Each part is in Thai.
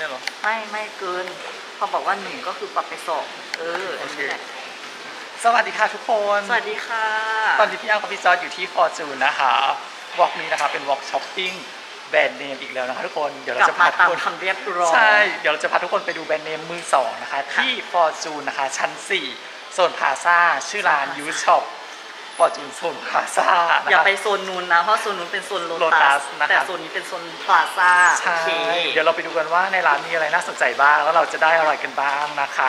เนี่ยหรอไม่เกินเขาบอกว่า1ก็คือปรับไป2โอเคสวัสดีค่ะทุกคนสวัสดีค่ะตอนนี้พี่อ้ำกับพี่จอร์จอยู่ที่ฟอร์จูนนะคะวอล์กนี้นะคะเป็นวอล์กช้อปปิ้งแบรนด์เนมอีกแล้วนะคะทุกคนเดี๋ยวเราจะพาทุกคนเรียบร้อยใช่เดี๋ยวเราจะพาทุกคนไปดูแบรนด์เนมมือ2นะคะที่ฟอร์จูนนะคะชั้น4โซนพลาซ่าชื่อร้านยูช็อปฟอร์จูนโซนพลาซ่าอย่าไปโซนนู้นนะเพราะโซนนู้นเป็นโซนโลตัสแต่โซนนี้เป็นโซนพลาซ่าใช่เดี๋ยวเราไปดูกันว่าในร้านมีอะไรน่าสนใจบ้างแล้วเราจะได้อะไรกันบ้างนะคะ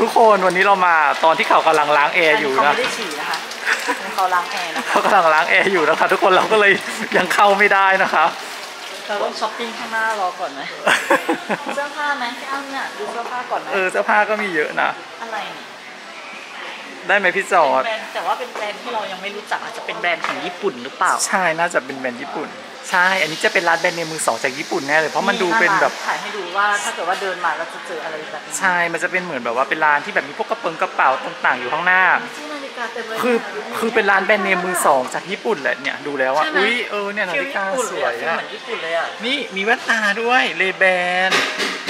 ทุกคนวันนี้เรามาตอนที่เขากำลังล้างแอร์อยู่นะเขาไม่ได้ฉี่นะคะเขาล้างแอร์นะเขากำลังล้างแอร์อยู่นะคะทุกคนเราก็เลยยังเข้าไม่ได้นะคะเราต้องช้อปปิ้งข้างหน้ารอก่อนไหมเสื้อผ้าไหมพี่อ้ำเนี่ยดูเสื้อผ้าก่อนไหมเสื้อผ้าก็มีเยอะนะอะไรได้ไหมพี่จอร์จแต่ว่าเป็นแบรนด์ที่เรายังไม่รู้จักอาจจะเป็นแบรนด์ของญี่ปุ่นหรือเปล่าใช่น่าจะเป็นแบรนด์ญี่ปุ่นใช่อันนี้จะเป็นร้านแบรนด์ในมือสองจากญี่ปุ่นแน่เลยเพราะมันดูเป็นแบบถ่ายให้ดูว่าถ้าเกิดว่าเดินมาเราจะเจออะไรแบบนี้ใช่มันจะเป็นเหมือนแบบว่าเป็นร้านที่แบบมีพวกกระเป๋ากระเป๋าต่างๆอยู่ข้างหน้าคือเป็นร้านแบรนด์เนมมือสองจากญี่ปุ่นแหละเนี่ยดูแล้วว่าอุ้ยเนี่ยนาฬิกาสวยอะเหมือนญี่ปุ่นเลยอะนี่มีแว่นตาด้วยเลแบน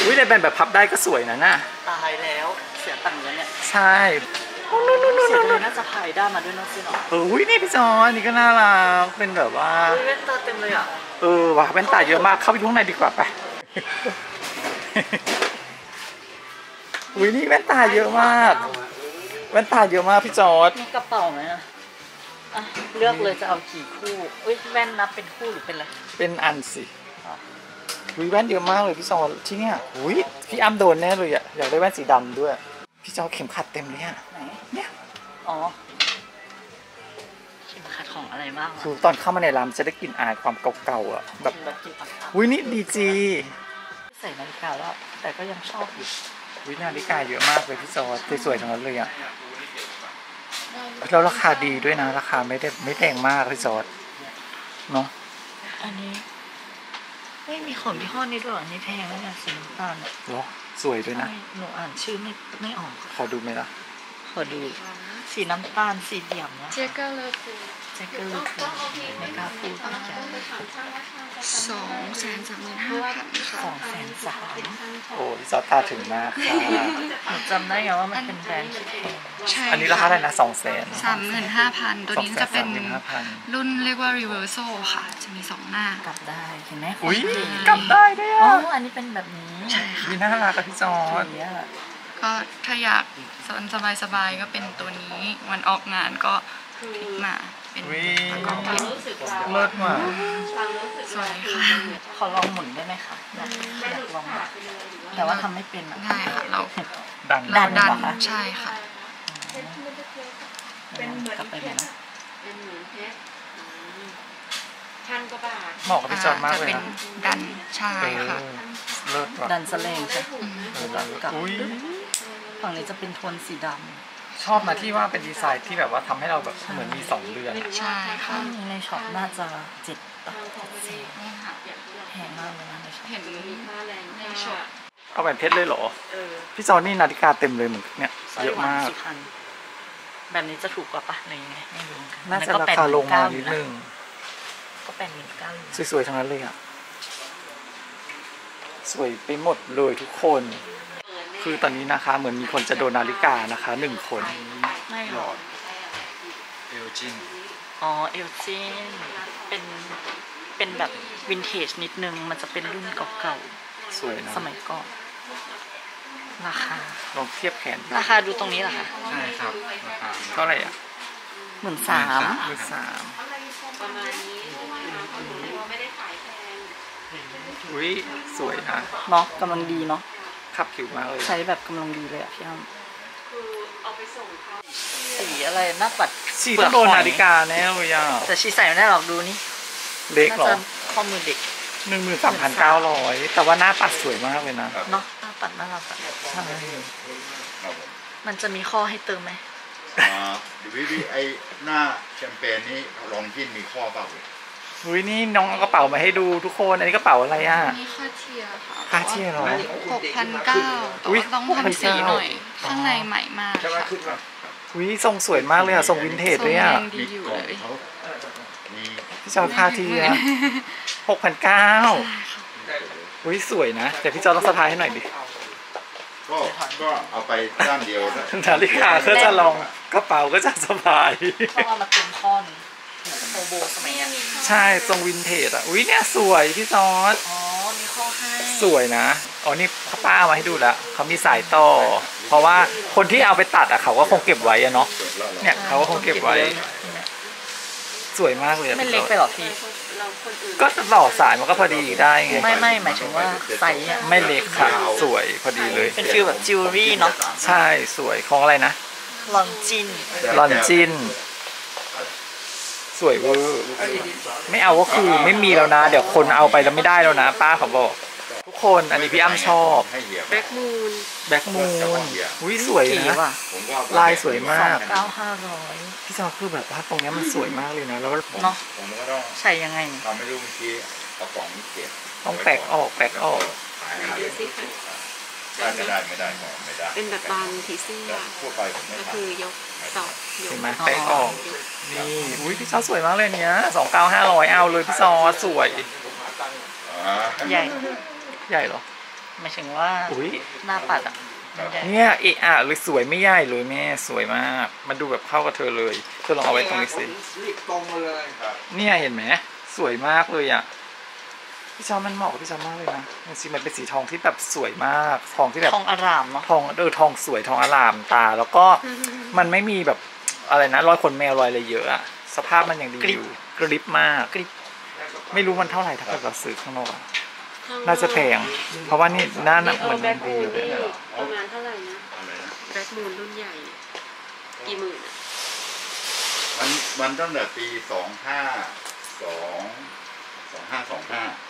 อุ้ยเลแบนแบบพับได้ก็สวยนะน่ะตายแล้วเสียตังค์แล้วเนี่ยใช่เสียดายน่าจะถ่ายได้มาด้วยน้องซีนอ๋ออุ้ยนี่พี่จอนนี่ก็น่ารักเป็นแบบว่าแว่นตาเต็มเลยอ่ะว่ะแว่นตาเยอะมากเข้าไปดูข้างในดีกว่าไปอุ้ยนี่แว่นตาเยอะมากแว่นตาเยอะมากพี่จอนมีกระเป๋าไหมอ่ะเลือกเลยจะเอากี่คู่อุ้ยแว่นนับเป็นคู่หรือเป็นอะไรเป็นอันสิอุ้ยแว่นเยอะมากเลยพี่จอนที่เนี่ยอุ้ยพี่อ้ำโดนแน่เลยอ่ะอยากได้แว่นสีดำด้วยพี่จอเข็มขัดเต็มเลยอ่ะเนี่ยอ๋อเข็มขัดของอะไรบ้างคือตอนเข้ามาในร้านจะได้กลิ่นอายความเก่าๆอ่ะแบบอุ้ยนี่ดีจีใส่นาฬิกาแล้วแต่ก็ยังชอบอยู่อุ้ยนาฬิกาเยอะมากเลยพี่จอสวยๆทั้งนั้นเลยอ่ะแล้วราคาดีด้วยนะราคาไม่แพงมากพี่จอเนาะอันนี้ไม่มีของที่ห้อนี้ด้วยอันนี้แพงนะสีน้ำตาลหรอสวยด้วยนะหนูอ่านชื่อไม่ออกขอดูไหมล่ะขอดูสีน้ำตาลสีเดี่ยมนะเจ๊กเกอร์เลอร์ไม่กล้าพูด235,000230,000โอ้ยจอตาถึงมากค่ะจำได้ไงว่ามันเป็นแบรนด์ใช่อันนี้ราคาเท่าไหร่นะ235,000ตัวนี้จะเป็นรุ่นเรียกว่ารีเวอร์โซค่ะจะมี2หน้ากลับได้เห็นไหมอุ้ยกลับได้ด้วยอ๋ออันนี้เป็นแบบนี้ใช่ค่ะน่ารักกับพี่จอนก็ถ้าอยากสบายๆก็เป็นตัวนี้วันออกงานก็พลิกมาเป็นเลิศมากสวยค่ะขอลองหมุนได้ไหมคะลองแต่ว่าทำไม่เป็นง่ายค่ะเราดันใช่ค่ะกลับไปเลยนะเหมาะกับพี่จอนมากเลยนะดันใช่ค่ะเลิศดันสเลงใช่กับฝั่งนี้จะเป็นโทนสีดำชอบนะที่ว่าเป็นดีไซน์ที่แบบว่าทำให้เราแบบเหมือนมี2เรือนใช่ค่ะในช็อปน่าจะ7 ต่อ 4นี่ค่ะแพงมากเลยนะในช็อปเห็นมีค่าแรงในช็อปเอาแหวนเพชรเลยเหรอพี่จอนี่นาฬิกาเต็มเลยเหมือนเนี่ยเยอะมากแบบนี้จะถูกกว่าปะในยังไงไม่รู้น่าจะราคาลงมานิดนึงก็8,900สวยๆทั้งนั้นเลยอ่ะสวยไปหมดเลยทุกคนคือตอนนี้นะคะเหมือนมีคนจะโดนนาฬิกานะคะ1 คนไม่หรอกเอลจินอ๋อเอลจินเป็นแบบวินเทจนิดนึงมันจะเป็นรุ่นเก่าๆสวยนะสมัยก่อนราคาลองเทียบแขนราคาดูตรงนี้เหรอคะใช่ครับเท่าไหร่อ่ะ13,000ประมาณนี้ไม่ได้ขายแพงอุ้ยสวยนะเนาะกำลังดีเนาะขับผิวมากเลยใช้แบบกำลังดีเลยอ่ะพี่อ้ำสีอะไรหน้าปัดสีโดนนาฬิกาแน่เลยอ่ะแต่ชีใส่ไม่ได้หรอกดูนี่เด็กหรอข้อมือเด็ก 13,900แต่ว่าหน้าปัดสวยมากเลยนะเนาะหน้าปัดน่ารักอ่ะมันจะมีข้อให้เติมไหมไอหน้าแชมเปญนี้ลองที่มีข้อเปล่าอุ้ยนี่น้องเอากระเป๋ามาให้ดูทุกคนอันนี้กระเป๋าอะไรอ่ะนี่ค่าเทียร์ค่ะค่าเทียร์เหรอ6,900ต้องทำสีหน่อยข้างในใหม่มากค่ะอุ้ยทรงสวยมากเลยอ่ะทรงวินเทจเลยอ่ะมีอยู่เลยพี่ชอบค่าเทียร์6,900 อุ้ยสวยนะแต่พี่จอต้องสะพายให้หน่อยดิก็เอาไปด้านเดียวนาฬิกาก็จะลองกระเป๋าก็จะสะพายต้องเอามาเต็มข้อนี้โบโบสมัยนี้ใช่ทรงวินเทจอ่ะอุ้ยเนี่ยสวยพี่จออ๋อมีข้อให้สวยนะอ๋อนี่ป้ามาให้ดูแล้วเขามีสายต่อเพราะว่าคนที่เอาไปตัดอ่ะเขาก็คงเก็บไว้เนาะเนี่ยเขาก็คงเก็บไว้สวยมากเลยมันเล็กไปหรอพี่ก็หล่อสายมันก็พอดีได้ไงไม่หมายถึงว่าใส่ไม่เล็กค่ะสวยพอดีเลยเป็นฟิลแบบจิวเวลรี่เนาะใช่สวยของอะไรนะลอนจินสวยเวอร์ไม่เอาก็คือไม่มีแล้วนะเดี๋ยวคนเอาไปแล้วไม่ได้แล้วนะป้าเขาบอกทุกคนอันนี้พี่อ้ำชอบแบ็กมูนอุ้ยสวยนะลายสวยมาก9,500พี่จอคือแบบว่าตรงนี้มันสวยมากเลยนะแล้วเนาะใช่ยังไงเราไม่รู้เมื่อกี้เอากล่องนี้เก็บต้องแปลกออกไม่ได้เป็นแบบบางทีซี่ก็คือยกต่อยกมาแปลกออกนี่อุ้ยพี่จอสวยมากเลยเนี้ย2,900-5,000เอาเลยพี่จอสวยใหญ่หรอหมายถึงว่าหน้าปัดอ่ะเนี่ยเอะเลยสวยไม่ใหญ่เลยแม่สวยมากมันดูแบบเข้ากับเธอเลยเธอลองเอาไว้ตรงนี้สิเนี่ยเห็นไหมสวยมากเลยอ่ะพี่จอมันเหมาะกับพี่จอมากเลยนะสีมันเป็นสีทองที่แบบสวยมากทองที่แบบทองอร่ามเนาะทองสวยทองอร่ามตาแล้วก็มันไม่มีแบบอะไรนะรอยขนแมวรอยอะไรเยอะอ่ะสภาพมันยังดีอยู่กริบมากไม่รู้มันเท่าไหร่ถ้าเกิดเราซื้อข้างนอกน่าจะแพงเพราะว่านี่หน้าหนักเหมือนดีเลยประมาณเท่าไหร่นะแบล็กมูนรุ่นใหญ่กี่หมื่นมันตั้งแต่ปี2525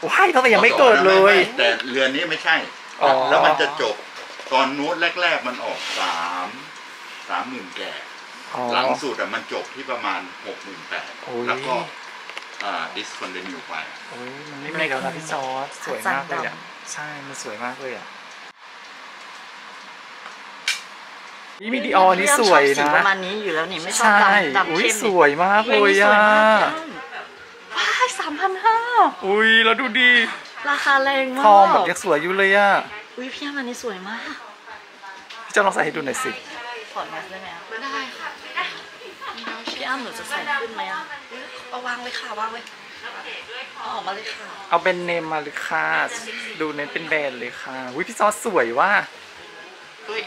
ว้ายเขาแต่ยังไม่เกิดเลยแต่เรือนนี้ไม่ใช่แล้วมันจะจบตอนนู้นแรกๆมันออก30,000แก่หลังสุดอ่ะมันจบที่ประมาณ68,000แล้วก็discontinue ไปโอ้ยมันไม่แล้วนะพี่จอสวยมากเลยอ่ะใช่มันสวยมากเลยอ่ะนี่มีดีออนี่สวยนะประมาณนี้อยู่แล้วนี่ไม่ชอบดำเข้มสวยมากเลยอ่ะว้าย3,500อุ้ยแล้วดูดีราคาแรงมากทองแบบยังสวยอยู่เลยอ่ะอุ้ยพี่อันนี้สวยมากพี่จอลองใส่ให้ดูหน่อยสิถอดมาได้ไหมไม่ได้ค่ะพี่อ้ำหนูจะใส่ขึ้นไหมอ่ะเอาวางเลยค่ะวางเลยออกมาเลยค่ะเอาเป็นเนมมาเลยค่ะดูเน้นเป็นแบรนด์เลยค่ะอุ้ยพี่ซอสสวยว่ะอุ้ย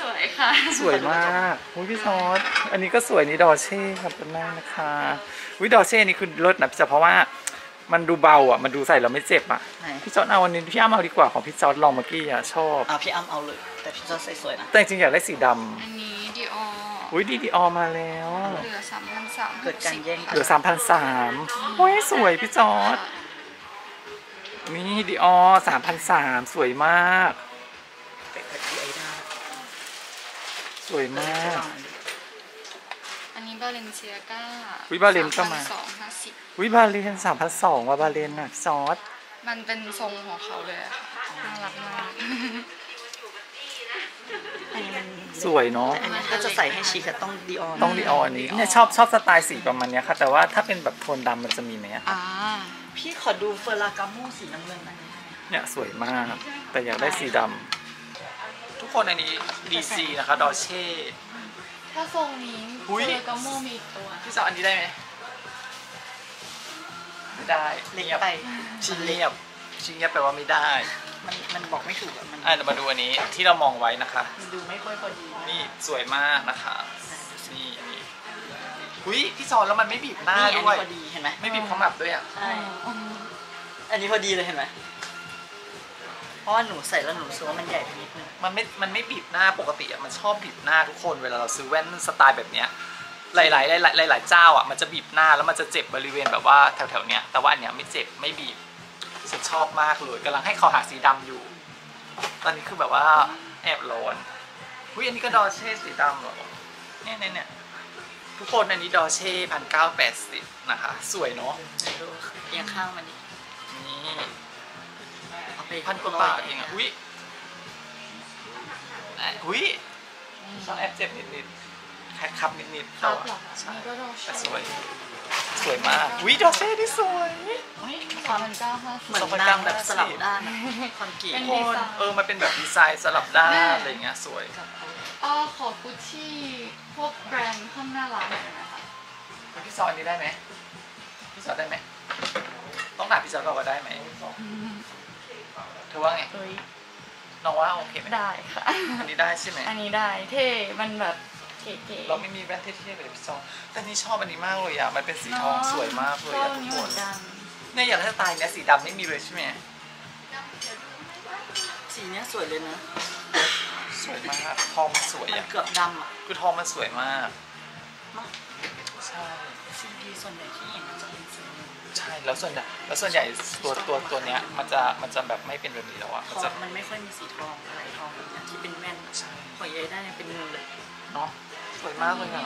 สวยค่ะสวยมากอุ้ยพี่ซอสอันนี้ก็สวยนี่ดอเช่ครับเป็นหน้านะคะอุ้ยดอเช่นี่คือเลิศนะพี่จอเพราะว่ามันดูเบาอ่ะมันดูใส่เราไม่เจ็บอ่ะพี่จอเอาวันนี้พี่อ้ำเอาดีกว่าของพี่จอลองเมื่อกี้อ่ะชอบพี่อ้ำเอาเลยแต่พี่จอใส่สวยนะแต่จริงอยากได้สีดำอันนี้ดิอออุ้ยดีออมาแล้วเหลือ 3,300 เกิดการแย่งเหลือ 3,300 โอ้ยสวยพี่จอร์จนี่ดีออ 3,300 สวยมากสวยมากอันนี้บาเลนเซียก้าอุ้ยบาเลนก็มา 3,250 อุ้ยบาเลน 3,200 ว่าบาเลนน่ะจอร์จมันเป็นทรงของเขาเลยอะน่ารักมากสวยเนาะก็จะใส่ให้ชีก็ต้องดีออนนี้เนี่ยชอบสไตล์สีประมาณนี้ค่ะแต่ว่าถ้าเป็นแบบโทนดำมันจะมีไหมอ่ะพี่ขอดูเฟอร์รากาโมสีน้ำเงินเนี่ยสวยมากแต่อยากได้สีดำทุกคนอันนี้ดีซีนะคะดอเช่ถ้าทรงนี้เฟอร์รากาโมมีตัวพี่สาวอันนี้ได้ไหมไม่ได้เรียบไปชิ้นเงียบแปลว่าไม่ได้มันบอกไม่ถูกมันเดี๋ยวมาดูอันนี้ที่เรามองไว้นะคะดูไม่ค่อยพอดีนี่สวยมากนะคะนี่อันนี้อุ้ยพี่ซอนแล้วมันไม่บีบหน้าด้วยพอดีเห็นไหมไม่บีบขมับด้วยอ่ะใช่อันนี้พอดีเลยเห็นไหมเพราะว่าหนูใส่แล้วหนูรู้สึกว่ามันใหญ่ไปนิดนึงมันไม่บีบหน้าปกติอ่ะมันชอบบีบหน้าทุกคนเวลาเราซื้อแว่นสไตล์แบบเนี้ยหลายเจ้าอ่ะมันจะบีบหน้าแล้วมันจะเจ็บบริเวณแบบว่าแถวเนี้ยแต่ว่าอันเนี้ยไม่เจ็บไม่บีบฉันชอบมากเลยกำลังให้เขาหาสีดำอยู่ตอนนี้คือแบบว่าแอบร้อนอุ้ยอันนี้ก็ดอเช่สีดำเหรอเนี่ยทุกคนอันนี้ดอเช่1980นะคะสวยเนาะเอียงข้างมันนี่1,000 กว่าบาทเองอ่ะอุ้ยต้องแอบเจ็บนิดๆแคบนิดๆแต่สวย สวยมากวิดอเซ่ที่สวยความมันก้าวมากเหมือนนางแบบสลับด้านคอนกรีตมันเป็นแบบดีไซน์สลับด้านอะไรเงี้ยสวยขอกุชชี่พวกแบรนด์ข้างหน้าร้านอะไรนะคะพี่ซอยนี้ได้ไหมพี่ซอยได้ไหมต้องหาพี่ซอยเราได้ไหมเธอว่าไงน้องว่าโอเคไหมได้ค่ะอันนี้ได้ใช่ไหมอันนี้ได้เท่มันแบบเราไม่มีแว่นเท่ๆเลยพี่ซองแต่นี่ชอบอันนี้มากเลยอ่ะมันเป็นสีทองสวยมากเลยทุกคนเนี่ยอย่างถ้าตายเนี่ยสีดำไม่มีเลยใช่ไหมสีเนี้ยสวยเลยนะสวยมากทองสวยเกือบดำอ่ะคือทองมันสวยมากใช่สีดีส่วนใหญ่ที่เห็นมันจะเป็นสีใช่แล้วส่วนใหญ่ตัวเนี้ยมันจะแบบไม่เป็นแบบนี้แล้วอ่ะมันไม่ค่อยมีสีทองอะไรทองแบบนี้ที่เป็นแว่นใช่พอเย้ได้เนี่ยเป็นเงินเลยเนาะสวยมากเลยอ่ะ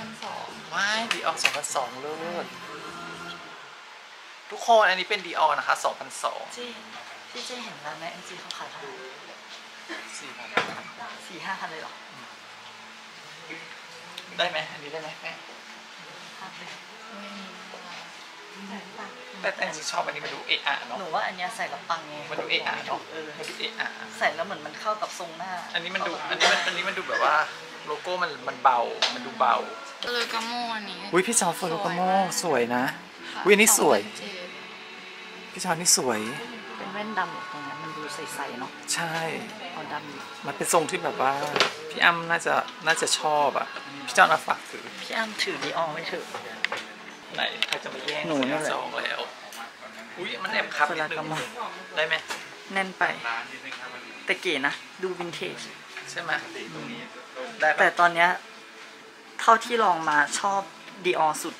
2002ว้ายดีออ2002เลิศทุกคนอันนี้เป็นดีออนะคะ2002จริงที่เจ๊เห็นร้านแม่เอ็นจีเขาขายเท่าไหร่4,500เลยหรอได้ไหมอันนี้ได้ไหมแม่แต่จริงชอบอันนี้มาดูเอะอะเนาะหนูว่าอันนี้ใส่แล้วปังไงมาดูเอะอะมาดูเอะอะใส่แล้วเหมือนมันเข้ากับทรงหน้าอันนี้มันดูแบบว่าโลโก้มันเบามันดูเบาโลโก้โมนี้อุ้ยพี่ชาวโลโก้โมสวยนะอุ้ยอันนี้สวยพี่ชาวนี่สวยเป็นแว่นดำตรงนั้นมันดูใสๆเนาะใช่เอาดำมันเป็นทรงที่แบบว่าพี่อ้ำน่าจะชอบอ่ะพี่ชาวน่าฝากถือพี่อ้ำถือดีออไม่ถือไหนใครจะมาแย่งหนูนี่แหละสองแล้วอุ้ยมันแอบคับนิดนึงได้ไหมแน่นไปแต่เก๋นะดูวินเทจใช่ไหมแต่ตอนเนี้ยเท่าที่ลองมาชอบดีออสุด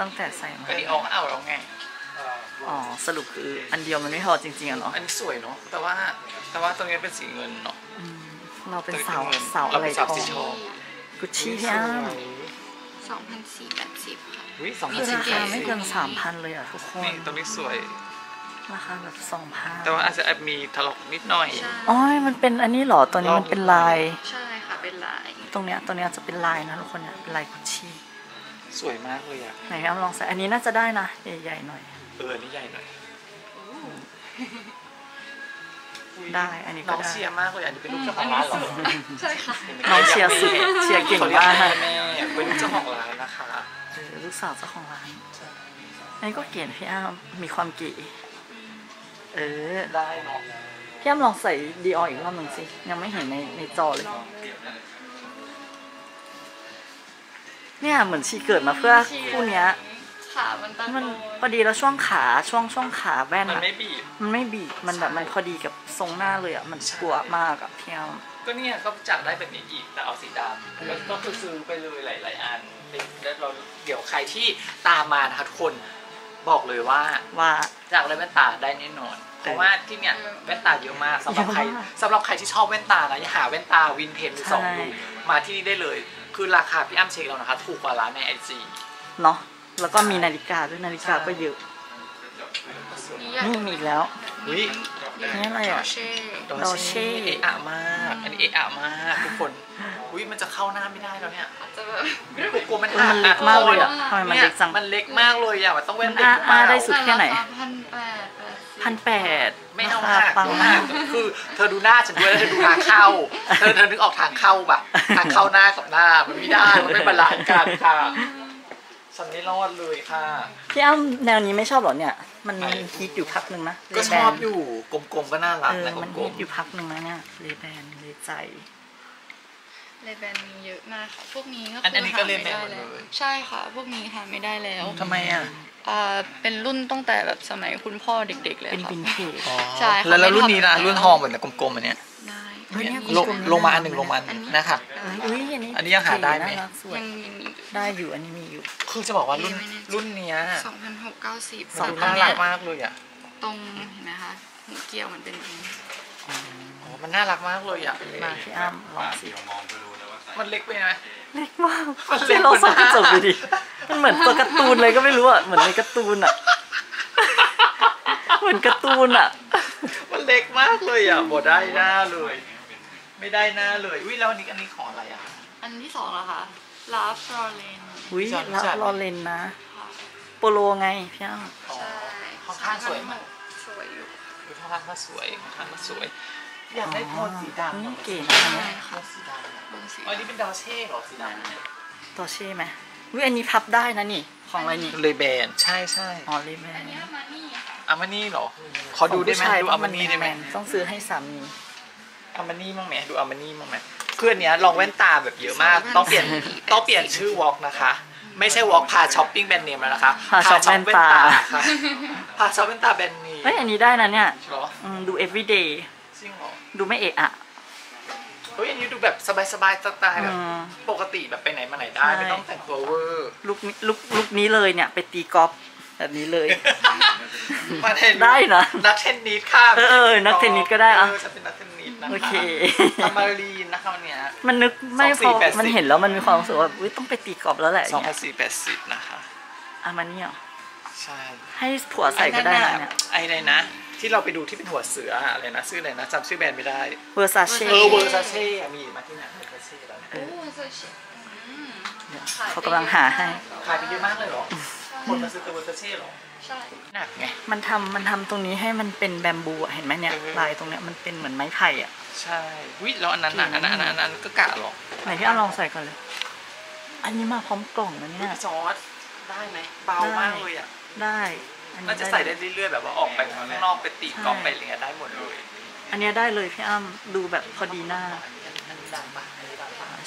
ตั้งแต่ใส่มาดีออเอาแล้วไงอ๋อสรุปคืออันเดียวมันไม่พอจริงๆอ่ะเนาะอันนี้สวยเนาะแต่ว่าตรงนี้เป็นสีเงินเนาะเราเป็นสาวอะไรทองกุชชี่พี่อ้ำ2,480ค่ะราคาไม่เกิน 3,000 เลยอ่ะทุกคนนี่ตัวนี้สวยราคาแบบ 2,000แต่ว่าอาจจะมีถลอกนิดหน่อยอ๋อมันเป็นอันนี้หรอตัวนี้มันเป็นลายใช่ค่ะเป็นลายตรงเนี้ยจะเป็นลายนะทุกคนเนี่ยเป็นลายกุชชี่สวยมากเลยอ่ะไหนเอาลองใส่อันนี้น่าจะได้นะใหญ่ๆหน่อยอันนี้ใหญ่หน่อยได้อันนี้ก็ได้น้องเชียร์มากเลยอันนี้เป็นลูกเจ้าของร้านหรอใช่ค่ะน้องเชียร์สุดเชียร์เก่งมากแม่เป็นลูกเจ้าของร้านนะคะลูกสาวเจ้าของร้านอันนี้ก็เก๋พี่อ้ำมีความเก๋ได้เนาะพี่อ้ำลองใส่ดีอออีกรอบหนึ่งสิยังไม่เห็นในจอเลยเนี่ยเหมือนชีเกิดมาเพื่อคู่เนี้ยขามันพอดีแล้วช่วงขาแว่นมันไม่บีบมันแบบมันพอดีกับทรงหน้าเลยอ่ะมันกลัวมากอ่ะเพียวก็เนี่ยก็จัดได้แบบนี้อีกแต่เอาสีดำก็คือซื้อไปเลยหลายอันแล้วเราเดี๋ยวใครที่ตามมานะคะทุกคนบอกเลยว่าจากแว่นตาได้แน่นอนเพราะว่าที่เนี่ยแว่นตาเยอะมากสำหรับใครที่ชอบแว่นตานะอย่าหาแว่นตาวินเทจมือสองอยู่มาที่นี่ได้เลยคือราคาพี่อ้ำเช็คเรานะคะถูกกว่าร้านในไอจีเนาะแล้วก็มีนาฬิกาด้วยนาฬิกาก็เยอะนี่มีแล้วนี่อะไรอ่ะดอเช่เอะอะมากอันนี้เอะอะมากทุกคนอุ้ยมันจะเข้าหน้าไม่ได้แล้วเนี่ยกลัวมันอัดมากเลยอ่ะทำไมมันเล็กจังมันเล็กมากเลยอ่ะมันต้องแว่นเด็กมาได้สุดแค่ไหน1,800ไม่เอาหักคือเธอดูหน้าฉันด้วยแล้วเธอดูทางเข้าเธอนึกออกทางเข้าป่ะทางเข้าหน้ากับหน้ามันไม่ได้มันไม่บาลานซ์กันค่ะฉันไม่รอดเลยค่ะพี่อ้ำแนวนี้ไม่ชอบหรอเนี่ยมันฮิตอยู่พักหนึ่งนะก็ชอบอยู่กลมๆก็น่ารักนะมันฮิตอยู่พักหนึ่งนะเนี่ยเลแบนเลใจเลแบนมีเยอะมากค่ะพวกนี้ก็คือหาไม่ได้แล้วใช่ค่ะพวกนี้หาไม่ได้แล้วทำไมอ่ะเป็นรุ่นตั้งแต่แบบสมัยคุณพ่อเด็กๆเลยค่ะเป็นวินเทจใช่แล้วรุ่นนี้นะรุ่นทองเหมือนกลมๆอันเนี้ยลงมาอันหนึ่งนะคะอันนี้ยังหาได้ไหมได้อยู่อันนี้มีอยู่คือจะบอกว่ารุ่นเนี้ย2,690น่ารักมากเลยอ่ะตรงเห็นไหมคะหูเกี่ยวมันเป็นแบบนี้อ๋อมันน่ารักมากเลยอ่ะมาพี่อ้ำลองสิมันเล็กไปไหมเล็กมากที่เราส่องกระจกดูดิมันเหมือนตัวการ์ตูนเลยก็ไม่รู้อ่ะเหมือนในการ์ตูนอ่ะเหมือนการ์ตูนอ่ะมันเล็กมากเลยอ่ะบ่ได้หน้าเลยไม่ได้หน้าเลยอุ้ยแล้วอันนี้ของอะไรอ่ะอันที่ 2เหรอคะ ลาฟลอเรนอุ้ยลาฟลอเรนนะโปโลไงพี่อ้ำใช่ค่อนข้างสวยมากสวยอยู่ค่อนข้างก็สวยค่อนข้างก็สวยอยากได้โทนสีดำนี่เก๋นะสีดำอ๋อนี่เป็นดอเช่หรอสีดำเนี่ยดอเช่ไหมอุ้ยอันนี้พับได้นะนี่ของอะไรนี่เลแบนใช่ใช่อ๋อเลแบนอันนี้อามานี่อามานี่หรอขอดูได้ไหมดูอามานี่ได้ไหมต้องซื้อให้สามีอามานี่มั่งไหมดูอามานี่มั่งไหมเพื่อนเนี้ยลองแว่นตาแบบเยอะมากต้องเปลี่ยนชื่อวอล์กนะคะไม่ใช่วอล์กพาช้อปปิ้งแบรนด์เนมแล้วนะคะพาช้อปแว่นตาพาช้อปแว่นตาแบรนด์เนมเฮ้ยอันนี้ได้นะเนี่ยดู everyday ดูไม่เอะอะเฮ้ยอันนี้ดูแบบสบายๆสไตล์แบบปกติแบบไปไหนมาไหนได้ไม่ต้องแต่งตัวเวอร์ลุคนี้เลยเนี่ยไปตีกอล์ฟแบบนี้เลยได้นะนักเทนนิสค่ะนักเทนนิสก็ได้อะจะเป็นนักเทนนิสนะคะอมารีนนะคะวันนี้มันนึกไม่พอมันเห็นแล้วมันมีความรู้สึกว่าต้องไปตีกอล์ฟแล้วแหละ2480นะคะอามานี่อ่ะใช่ให้ถั่วใส่ก็ได้นะไอ้อะไรนะที่เราไปดูที่เป็นถั่วเสืออะไรนะชื่ออะไรนะจำชื่อแบรนด์ไม่ได้เวอร์ซาเช่เวอร์ซาเช่มีมาที่ไหนเวอร์ซาเช่แล้วเขากำลังหาให้ขายไปเยอะมากเลยหรอคนมาซื้อตัวเซเช่หรอใช่หนักไงมันทำตรงนี้ให้มันเป็นแบมบูเห็นไหมเนี่ยลายตรงเนี้ยมันเป็นเหมือนไม้ไผ่อ่ะใช่วิ่งแล้วอันนั้นอ่ะอันนั้นก็กะหรอกไหนที่เอาลองใส่ก่อนเลยอันนี้มาพร้อมกล่องนะเนี่ยซอสได้ไหมเบามากเลยอ่ะได้น่าจะใส่ได้เรื่อยๆแบบว่าออกไปข้างนอกไปตีกอล์ฟไปอะไรเงี้ยได้หมดเลยอันนี้ได้เลยพี่อ้ำดูแบบพอดีหน้า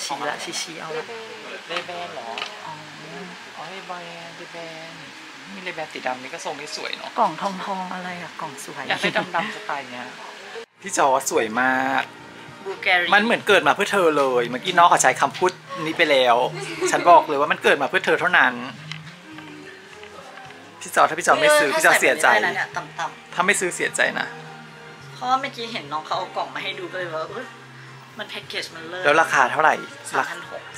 ชี้ละชี้เอาละเลเบนหรออ๋อเลเบนเลเบนมีเลเบนสีดำนี่ก็ทรงนี้สวยเนาะกล่องทองอะไรอะกล่องสวยอยากได้ดำสไตล์เนี้ยพี่จอสวยมากมันเหมือนเกิดมาเพื่อเธอเลยเมื่อกี้น้องขอใช้คำพูดนี้ไปแล้วฉันบอกเลยว่ามันเกิดมาเพื่อเธอเท่านั้นพี่จอถ้าพี่จอไม่ซื้อพี่จอเสียใจถ้าไม่ซื้อเสียใจนะเพราะเมื่อกี้เห็นน้องเขาเอากล่องมาให้ดูเลยว่ามันแพ็กเกจมันเลิศแล้วราคาเท่าไหร่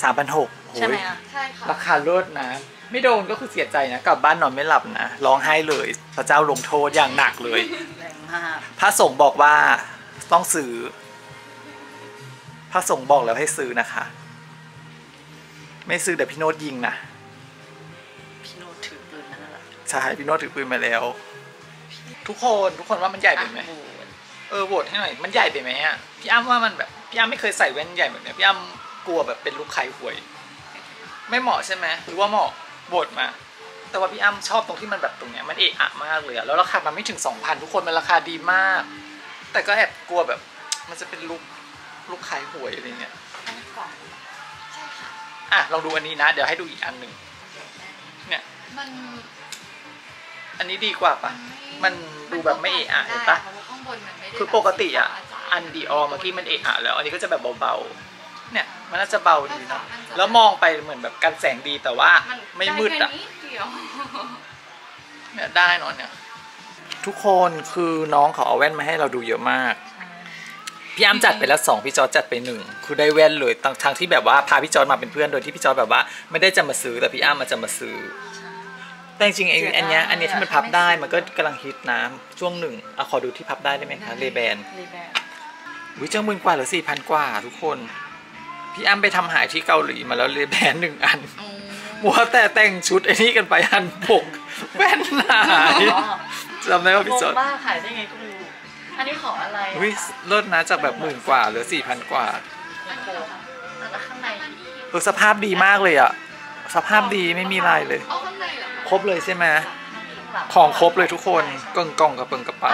3,600ใช่ไหมอ่ะใช่ค่ะราคาเลิศนะไม่โดนก็คือเสียใจนะกลับบ้านนอนไม่หลับนะร้องไห้เลยพระเจ้าลงโทษอย่างหนักเลยแรงมากพระสงฆ์บอกว่าต้องซื้อพระสงฆ์บอกแล้วให้ซื้อนะคะไม่ซื้อเดี๋ยวพี่โนดยิงนะพี่โนดถือปืนมาแล้วล่ะใช่พี่โนดถือปืนมาแล้วทุกคนว่ามันใหญ่ไปไหมโหวตให้หน่อยมันใหญ่ไปไหมอ่ะพี่อ้ำว่ามันแบบพี่อ้ำไม่เคยใส่แว่นใหญ่แบบเนี้ยพี่อ้ำกลัวแบบเป็นลูกไข่หวยไม่เหมาะใช่ไหมหรือว่าเหมาะโหวตมาแต่ว่าพี่อ้ำชอบตรงที่มันแบบตรงเนี้ยมันเอะอะมากเลยแล้วราคามันไม่ถึง 2,000 ทุกคนมันราคาดีมากแต่ก็แอบกลัวแบบมันจะเป็นลูกไข่หวยอะไรเงี้ยใช่ค่ะอ่ะลองดูอันนี้นะเดี๋ยวให้ดูอีกอันหนึ่งเนี่ยมันอันนี้ดีกว่าปะมันดูแบบไม่เอะอะเห็นปะคือปกติอ่ะอันดีออเมื่อกี้มันเอะอะแล้วอันนี้ก็จะแบบเบาๆเนี่ยมันน่าจะเบาดีนะแล้วมองไปเหมือนแบบกันแสงดีแต่ว่าไม่มืดอ่ะเนี่ยได้นอนเนี่ยทุกคนคือน้องเขาเอาแว่นมาให้เราดูเยอะมากพี่อ้ำจัดไปแล้ว2พี่จอจัดไป1คือได้แว่นเลยทั้งที่แบบว่าพาพี่จอมาเป็นเพื่อนโดยที่พี่จอแบบว่าไม่ได้จะมาซื้อแต่พี่อ้ำมาจะมาซื้อแต่จริงๆอันนี้ที่มันพับได้มันก็กำลังฮิตน้ำช่วงหนึ่งเอาขอดูที่พับได้ไหมคะเลแบนวิจัง10,000 กว่าหรือ 4,000 กว่าทุกคนพี่อ้ำไปทำหายที่เกาหลีมาแล้วเลแบน1อันมัวแต่แต่งชุดไอ้นี่กันไปอันปกแว่นหายจำได้ว่าพี่จอดบ้าขายได้ไงก็ไม่รู้อันนี้ของอะไรวิลดนะจากแบบ10,000 กว่าหรือ 4,000 กว่าข้างในสภาพดีมากเลยอ่ะสภาพดีไม่มีลายเลยครบเลยใช่ไหมของครบเลยทุกคนกล่องกระเป๋ากระเป๋า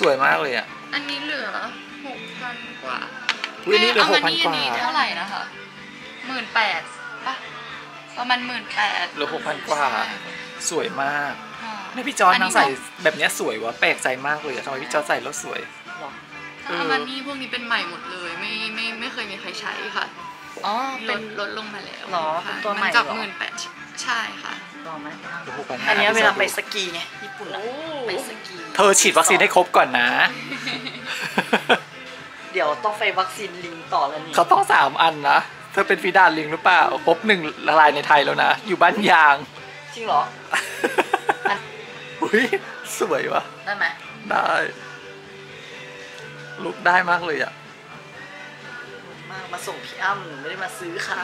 สวยมากเลยอ่ะอันนี้เหลือ 6,000 กว่าอันนี้เหลือ 6,000 กว่าเท่าไหร่นะคะ18,000ป่ะประมาณ18,000เหลือ 6,000 กว่าสวยมากนี่พี่จอนนางใส่แบบนี้สวยวะแปลกใจมากเลยทำไมพี่จอนใส่แล้วสวยอามานี่พวกนี้เป็นใหม่หมดเลยไม่เคยมีใครใช้ค่ะอ๋อเป็นลดลงมาแล้วหรอตัวใหม่จาก18,000ใช่ค่ะลองไหมอันนี้เวลาไปสกีไงญี่ปุ่นไปสกีเธอฉีดวัคซีนให้ครบก่อนนะเดี๋ยวต้องไปวัคซีนลิงต่อแล้วนี่เขาต้อง3อันนะเธอเป็นฟีดาลิงหรือเปล่าครบ1ละลายในไทยแล้วนะอยู่บ้านยางจริงหรออุ้ยสวยวะได้ไหมได้ลุกได้มากเลยอ่ะ มาส่งพี่อ้ำหนูไม่ได้มาซื้อค่ะ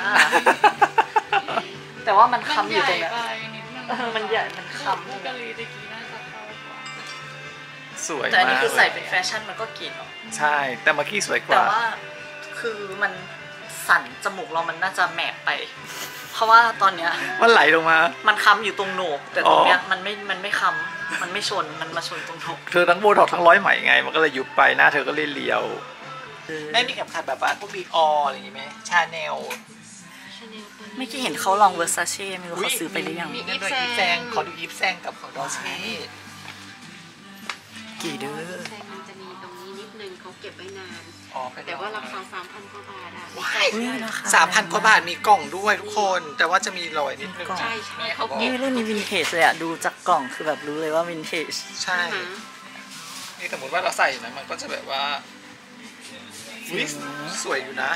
แต่ว่ามันค้ำอยู่ตรงนี้มันใหญ่มันค้ำสวยมากแต่อันนี้คือใส่เป็นแฟชั่นมันก็เก๋เนาะใช่แต่เมื่อกี้สวยกว่าแต่ว่าคือมันสั่นจมูกเรามันน่าจะแหมบไปเพราะว่าตอนเนี้ยมันไหลลงมามันค้ำอยู่ตรงโหนกแต่ตรงเนี้ยมันไม่ค้ำมันไม่ชนมันมาชนตรงโหนกเธอทั้งโบท็อกทั้งร้อยไหมไงมันก็เลยยุบไปหน้าเธอก็เลยเลียวได้มีแบบขัดแบบว่าพวกบีอออะไรอย่างงี้ไหมชาแนลไม่คิดเห็นเขาลองเวอร์ซาเช่ไม่รู้เขาซื้อไปหรือยังมีอีฟแซงขอดูอีฟแซงกับของดอเช่กี่เด้อแซงมันจะมีตรงนี้นิดนึงเขาเก็บไว้นานแต่ว่าราคา 3,000 กว่าบาทอะ3,000 กว่าบาทมีกล่องด้วยทุกคนแต่ว่าจะมีรอยนิดนึงใช่ใช่เขาเก็บรุ่นนี้วินเทจเลยอะดูจากกล่องคือแบบรู้เลยว่าวินเทจใช่นี่สมมติว่าเราใส่นะมันก็จะแบบว่าสวยอยู่นะ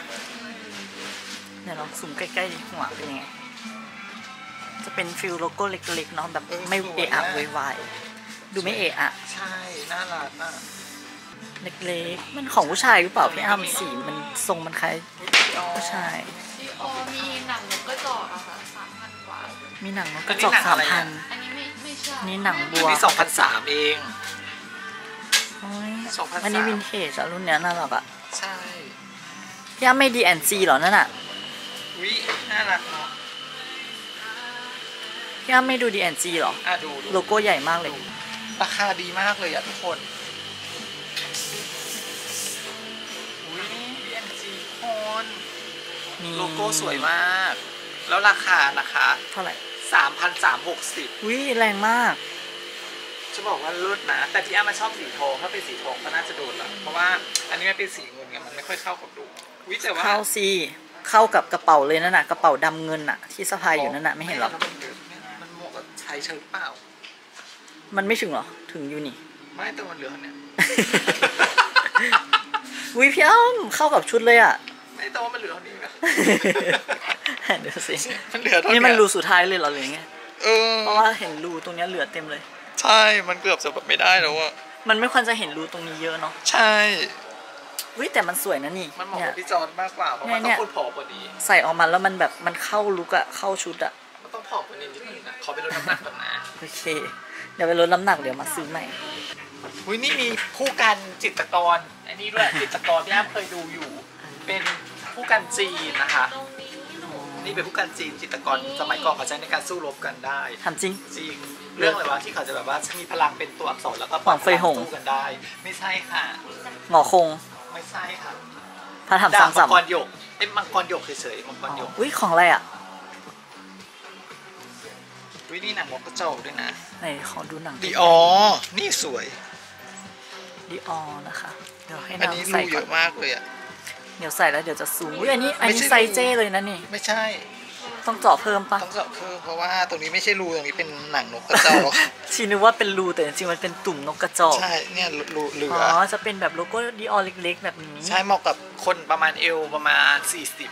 เดี๋ยวลองซูมใกล้ๆหัวเป็นยังไงจะเป็นฟิลโลโก้เล็กๆเนาะแบบไม่เอะอะวายดูไม่เอะอะใช่น่ารักมากเล็กๆมันของผู้ชายหรือเปล่าพี่อ้ำสีมันทรงมันคล้ายผู้ชายมีหนังนกกระจอกอะค่ะ 3,000 กว่ามีหนังนกกระจอก 3,000 อันนี้ไม่ใช่นี่หนังบัวมี 2,300 เองอันนี้วินเทจอะรุ่นเนี้ยน่ารักอะใช่พี่อ้ำไม่ดีแอนซีหรอนั่นอะวิน่ารักเนาะพี่อ้ำไม่ดูดีแอนซีหรออะดูโลโก้ใหญ่มากเลยราคาดีมากเลยอะทุกคนโลโก้สวยมากแล้วราคานะคะเท่าไหร่ 3,360 วิแรงมากจะบอกว่ารุ่นนะแต่พี่อ้ำมาชอบสีทองถ้าเป็นสีทองก็น่าจะโดนละเพราะว่าอันนี้มันเป็นสีเงินไงมันไม่ค่อยเข้ากับดูวิแต่ว่าเข้าสีเข้ากับกระเป๋าเลยนั่นน่ะกระเป๋าดำเงินน่ะที่สะพายอยู่นั่นน่ะไม่เห็นหรอมันเหมาะกับชายเชิงเปล่ามันไม่ถึงหรอถึงอยู่นี่ไม่แต่มันเหลือเนี่ยวิพี่อ้ำเข้ากับชุดเลยอ่ะแต่ว่ามันเหลือเท่านี้นะเดี๋ยวสิมันเหลือเท่านี้นี่มันรูสุดท้ายเลยเหรอหรือไงเพราะว่าเห็นรูตรงนี้เหลือเต็มเลยใช่มันเกือบจะแบบไม่ได้แล้วอะมันไม่ควรจะเห็นรูตรงนี้เยอะเนาะใช่วิแต่มันสวยนะนี่มันเหมาะกับพี่จอนมากกว่าเพราะมันต้องคนผอมกว่านี้ใส่ออกมาแล้วมันแบบมันเข้าลุกอะเข้าชุดอะมันต้องผอมกว่านี้นิดนึงนะขอไปลดน้ำหนักก่อนนะโอเคเดี๋ยวไปลดน้ำหนักเดี๋ยวมาซื้อใหม่อุ้ยนี่มีผู้กันจิตรกรอันนี้ด้วยจิตรกรพี่อ้ำเคยดูอยู่เป็นผู้กันจีนนะคะนี่เป็นผู้กันจีนจิตรกรสมัยก่อนเขาใช้ในการสู้รบกันได้ทำจริงจริงเรื่องอะไรวะที่เขาจะแบบว่ามีพลังเป็นตัวอักษรแล้วก็ปราบสู้กันได้ไม่ใช่ค่ะหงอคงไม่ใช่ค่ะพระธรรมสามสัมมังกรหยกเป็นมังกรหยกเฉยๆมังกรหยกอุ้ยของอะไรอ่ะอุ้ยนี่หนังมังกรเจ้าด้วยนะไหนขอดูหนังดิออนี่สวยดิออนะคะเดี๋ยวให้น้องใส่เยอะมากเลยอ่ะเดี๋ยวใส่แล้วเดี๋ยวจะสูงอุ้ยอันนี้ไซส์เจ้เลยนะนี่ไม่ใช่ต้องเจาะเพิ่มปะต้องเจาะเพิ่มเพราะว่าตรงนี้ไม่ใช่รูตรงนี้เป็นหนังนกกระจอกชีนึกว่าเป็นรูแต่จริงๆมันเป็นตุ่มนกกระจอกใช่เนี่ยรูเหลืออ๋อจะเป็นแบบโลโก้ดิออเล็กๆแบบนี้ใช่เหมาะกับคนประมาณเอวประมาณ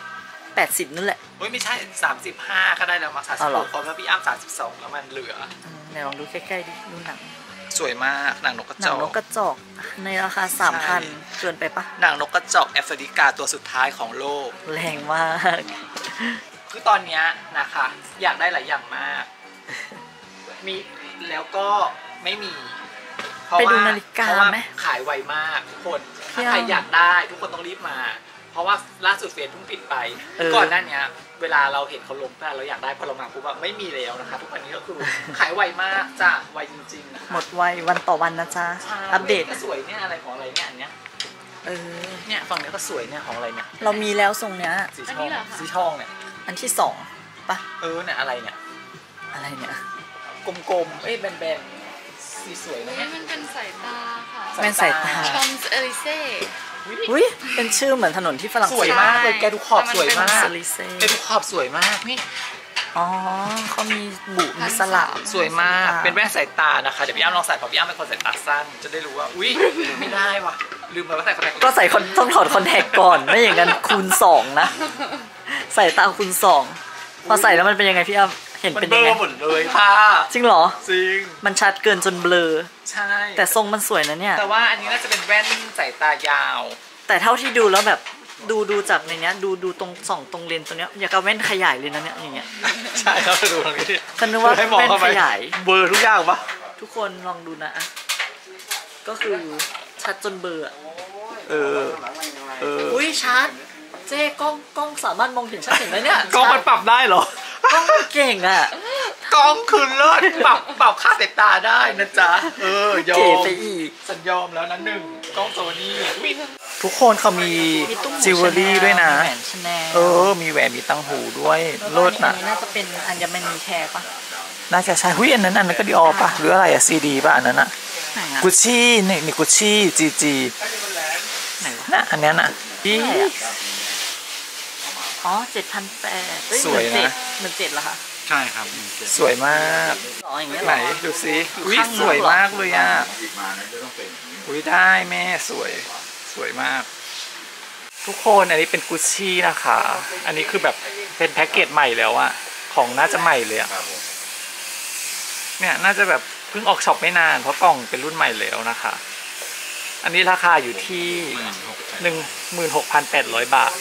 40-80นั่นแหละอุ้ยไม่ใช่35ก็ได้แล้วมา36เพราะว่าพี่อ้ำ32แล้วมันเหลือไหนลองดูใกล้ๆดิดูหนังสวยมากหนังนกกระจอกในราคา 3,000 เกินไปปะหนังนกกระจอกแอฟริกาตัวสุดท้ายของโลกแรงมากคือตอนนี้นะคะอยากได้หลายอย่างมากมีแล้วก็ไม่มีไปดูนาฬิกาไหมขายไวมากทุกคนถ้าใครอยากได้ทุกคนต้องรีบมาเพราะว่าล่าสุดเฟซเพิ่งปิดไปก่อนหน้านี้เวลาเราเห็นเขาลงเราอยากได้พอเรามาปุ๊บแบบไม่มีแล้วนะคะทุกวันนี้ก็คือขายไวมากจ้ะไวจริงๆนะหมดไววันต่อวันนะจ๊ะอัปเดตก็สวยเนี่ยอะไรของอะไรเนี่ยอันเนี้ยเนี่ยฝั่งนี้ก็สวยเนี่ยของอะไรเนี่ยเรามีแล้วทรงเนี้ยสีทองเนี่ยอันที่2ป่ะเนี่ยอะไรเนี่ยกลมๆแบนสีสวยนะมันเป็นสายตาค่ะเป็นสายตาชองเอลิเซ่อุ้ยเป็นชื่อเหมือนถนนที่ฝรั่งเศสสวยมากเลยแกดูขอบสวยมากแกดูขอบสวยมากนี่อ๋อเขามีบุมีสลับสวยมากเป็นแว่นสายตานะคะเดี๋ยวพี่อ้ำลองใส่พอพี่อ้ำเป็นคนสายตาสั้นจะได้รู้ว่าอุ้ยไม่ได้ว่ะลืมไปว่าใส่คอนแทคก็ใส่ต้องถอดคอนแทคก่อนไม่อย่างนั้นคูณ 2นะใส่ตาคูณ 2พอใส่แล้วมันเป็นยังไงพี่อ้ำเห็นเป็นยังไงหมดเลยค่ะจริงเหรอจริงมันชัดเกินจนเบลอใช่แต่ทรงมันสวยนะเนี่ยแต่ว่าอันนี้น่าจะเป็นแว่นสายตายาวแต่เท่าที่ดูแล้วแบบ ดูจากในเนี้ยดูตรงส่องตรงเลนตัวเนี้ยอยากเอาแว่นขยายเลยนะเนี้ยอย่างเงี้ยใช่ครับดูตรงนี้ดิฉันนึกว่าแว่นขยายเบอร์ทุกอย่างปะทุกคนลองดูนะก็คือชัดจนเบอร์อุ้ยชัดเจ๊กล้องสามารถมองเห็นชัดเห็นไหมเนี่ยกล้องมันปรับได้เหรอกล้องเก่งอ่ะกล้องคือเลิศปรับค่าสายตาได้นะจ๊ะยอมไปอีกฉันยอมแล้วนะหนึ่งกล้องโซนี่ทุกคนเขามีจิวเวลรี่ด้วยนะมีแหวนมีตังหูด้วยเลิศน่ะน่าจะเป็นอัญมณีแคร์ปะน่าจะใช่หุ้ยอันนั้นก็ดีออปะหรืออะไรอะซีดีปะอันนั้นอะกุชชี่นี่กุชชี่จีน่ะอันนี้น่ะอ๋อ 7,800 สวยนะ17,000ละค่ะใช่ครับ17,000สวยมากไหนดูสิอุ้ยสวยมากเลยอ่ะอุ้ยได้แม่สวยมากทุกคนอันนี้เป็นกุชชี่นะคะอันนี้คือแบบเป็นแพ็กเกจใหม่แล้วอ่ะของน่าจะใหม่เลยอ่ะเนี่ยน่าจะแบบเพิ่งออกช็อปไม่นานเพราะกล่องเป็นรุ่นใหม่แล้วนะคะอันนี้ราคาอยู่ที่ 16,800 บาท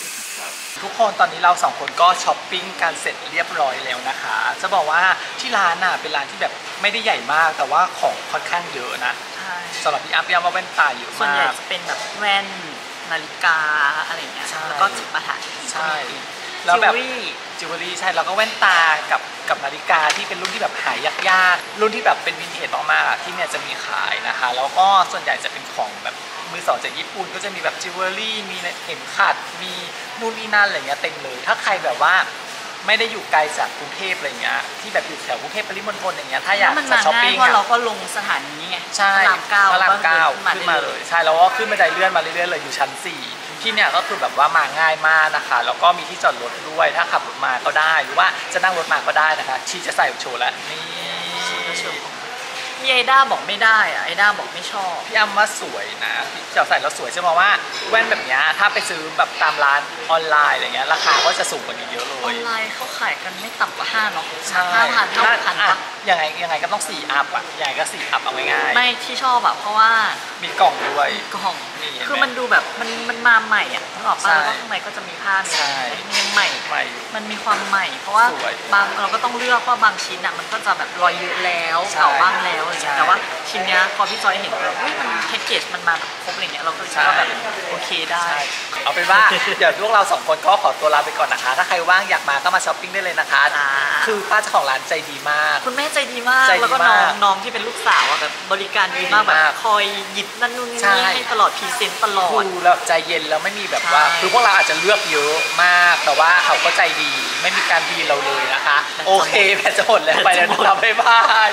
ทุกคนตอนนี้เรา2คนก็ช้อปปิ้งกันเสร็จเรียบร้อยแล้วนะคะจะบอกว่าที่ร้านน่ะเป็นร้านที่แบบไม่ได้ใหญ่มากแต่ว่าของค่อนข้างเยอะนะสำหรับพี่อัพพี่อัพว่าแว่นตาเยอะมากส่วนใหญ่จะเป็นแบบแว่นนาฬิกาอะไรอย่างเงี้ยแล้วก็จิปาถะใช่แล้วแบบจิวเวลรี่ใช่แล้วก็แว่นตากับนาฬิกาที่เป็นรุ่นที่แบบหายากๆรุ่นที่แบบเป็นวินเทจออกมาที่เนี่ยจะมีขายนะคะแล้วก็ส่วนใหญ่จะเป็นของแบบมือสองจากญี่ปุ่นก็จะมีแบบจิวเวลรี่มีเข็มขัดมีนู่นนี่นั่นอะไรเงี้ยเต็มเลยถ้าใครแบบว่าไม่ได้อยู่ไกลจากกรุงเทพอะไรเงี้ยที่แบบอยู่แถวกรุงเทพปริมณฑลอย่างเงี้ยถ้าอยากจะช้อปปิ้งอ่ะเราก็ลงสถานีไงใช่พระราม 9ขึ้นมาเลยใช่แล้วก็ขึ้นบันไดเลื่อนมาเรื่อยๆเลยอยู่ชั้น4ที่เนี่ยก็คือแบบว่ามาง่ายมากนะคะแล้วก็มีที่จอดรถด้วยถ้าขับรถมาก็ได้หรือว่าจะนั่งรถมาก็ได้นะคะชีจะใส่โชว์แล้วนี่พี่ไอด้าบอกไม่ได้อะไอด้าบอกไม่ชอบพี่อ้ำว่าสวยนะจะใส่แล้วสวยใช่ไหมว่าแว่นแบบนี้ถ้าไปซื้อแบบตามร้านออนไลน์อะไรเงี้ยราคาก็จะสูงกว่านี้เยอะเลยออนไลน์เขาขายกันไม่ต่ำกว่า5เนาะ5,000ยังไงก็ต้อง4 อัพอะใหญ่ก็4 อัพเอาง่ายๆไม่ที่ชอบแบบเพราะว่ามีกล่องด้วยกล่องคือมันดูแบบมันมาใหม่อ่ะนึกออกป่ะแล้วก็ข้างในก็จะมีผ้ามีใหม่มันมีความใหม่เพราะว่าบางเราก็ต้องเลือกว่าบางชิ้นอ่ะมันก็จะแบบรอยเยอะแล้วเก่าบ้างแล้วอะไรอย่างเงี้ยแต่ว่าชิ้นเนี้ยพอพี่จอยเห็นแบบมันแพ็กเกจมันมาแบบครบอะไรเงี้ยเราก็แบบโอเคได้เอาเป็นว่าเดี๋ยวพวกเรา2คนก็ขอตัวลาไปก่อนนะคะถ้าใครว่างอยากมาก็มาช้อปปิ้งได้เลยนะคะคือป้าเจ้าของร้านใจดีมากคุณแม่ใจดีมากแล้วก็น้องที่เป็นลูกสาวแบบบริการดีมากแบบคอยหยิบนั่นนู่นนี่ให้ตลอดพรีเซนต์ตลอดดูแล้วใจเย็นแล้วไม่มีแบบว่าคือพวกเราอาจจะเลือกเยอะมากแต่ว่าเขาก็ใจดีไม่มีการบีเราเลยนะคะโอเคแม่จะหมดแล้วไปแล้วนะบ๊ายบาย